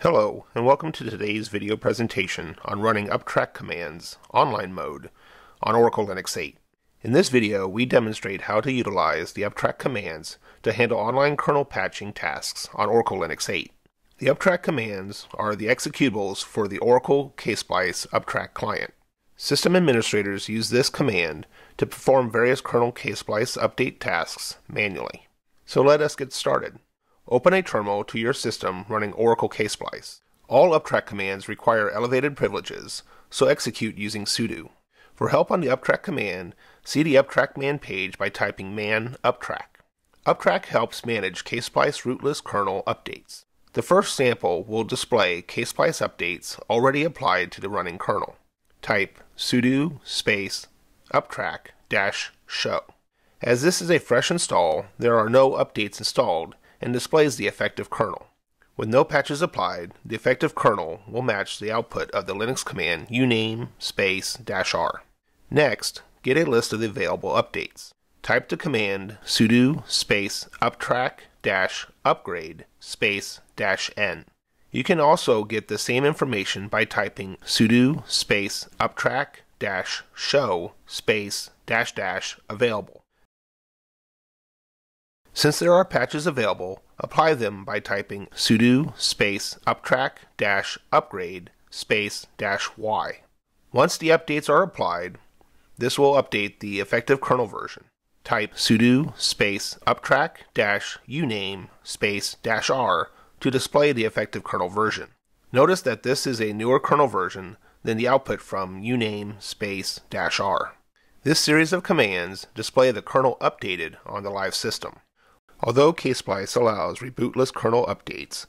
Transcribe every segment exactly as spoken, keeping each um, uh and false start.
Hello, and welcome to today's video presentation on running uptrack commands, online mode, on Oracle Linux eight. In this video, we demonstrate how to utilize the uptrack commands to handle online kernel patching tasks on Oracle Linux eight. The uptrack commands are the executables for the Oracle Ksplice uptrack client. System administrators use this command to perform various kernel Ksplice update tasks manually. So let us get started. Open a terminal to your system running Oracle Ksplice. All uptrack commands require elevated privileges, so execute using sudo. For help on the uptrack command, see the uptrack man page by typing man uptrack. Uptrack helps manage Ksplice rootless kernel updates. The first sample will display Ksplice updates already applied to the running kernel. Type sudo space uptrack dash show. As this is a fresh install, there are no updates installed, and displays the effective kernel. With no patches applied, the effective kernel will match the output of the Linux command uname space dash r. Next, get a list of the available updates. Type the command sudo space uptrack dash upgrade space dash n. You can also get the same information by typing sudo space uptrack dash show space dash dash available. Since there are patches available, apply them by typing sudo space uptrack dash upgrade space dash y. Once the updates are applied, this will update the effective kernel version. Type sudo space uptrack dash uname space dash r to display the effective kernel version. Notice that this is a newer kernel version than the output from uname space dash r. This series of commands display the kernel updated on the live system. Although Ksplice allows rebootless kernel updates,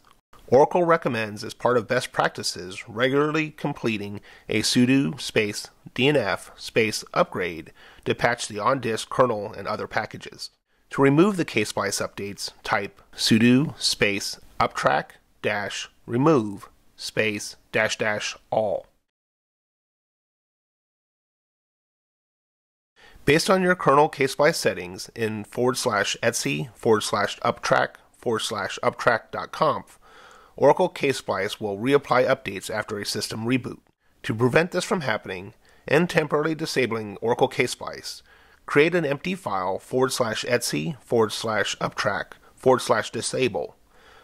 Oracle recommends as part of best practices regularly completing a sudo space dnf space upgrade to patch the on-disk kernel and other packages. To remove the Ksplice updates, type sudo space uptrack dash remove space dash dash all. Based on your kernel Ksplice settings in forward slash etsy forward slash uptrack forward slash uptrack.conf, Oracle Ksplice will reapply updates after a system reboot. To prevent this from happening and temporarily disabling Oracle Ksplice, create an empty file forward slash etsy forward slash uptrack forward slash disable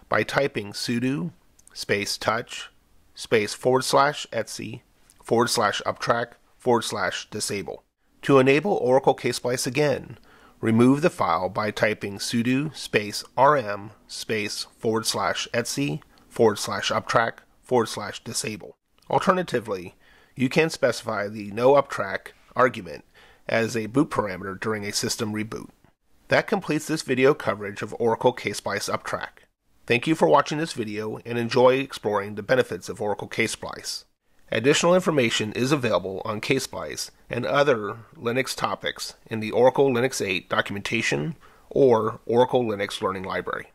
by typing sudo space touch space forward slash etsy forward slash uptrack forward slash disable. To enable Oracle Ksplice again, remove the file by typing sudo space rm space forward slash etsy forward slash uptrack forward slash disable. Alternatively, you can specify the no uptrack argument as a boot parameter during a system reboot. That completes this video coverage of Oracle Ksplice uptrack. Thank you for watching this video and enjoy exploring the benefits of Oracle Ksplice. Additional information is available on Ksplice and other Linux topics in the Oracle Linux eight documentation or Oracle Linux Learning Library.